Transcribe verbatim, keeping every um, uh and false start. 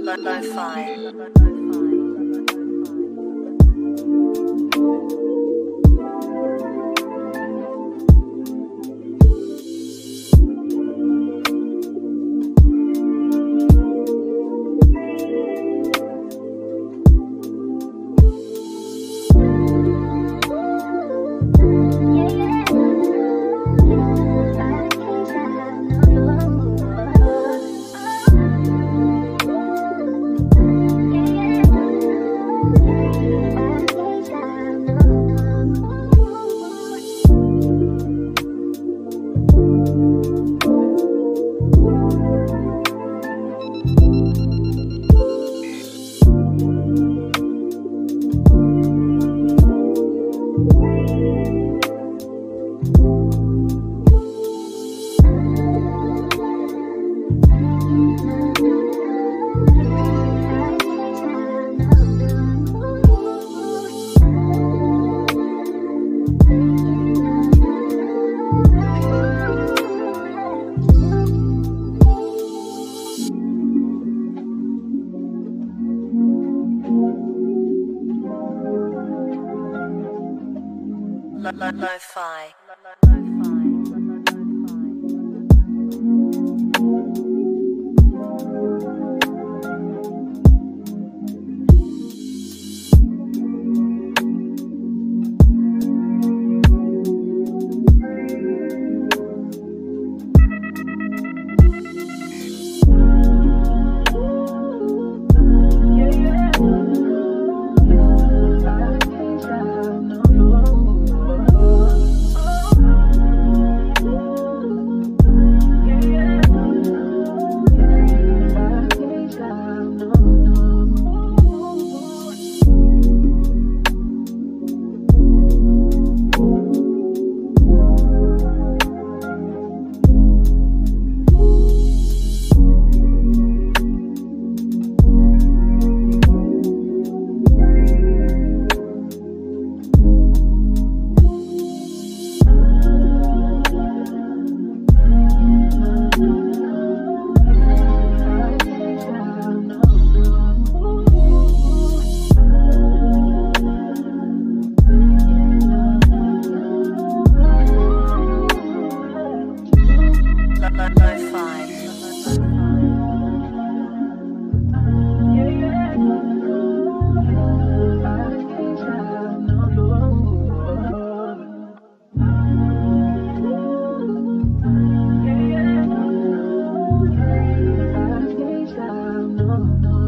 Lo-lo-lo-fi. No, no.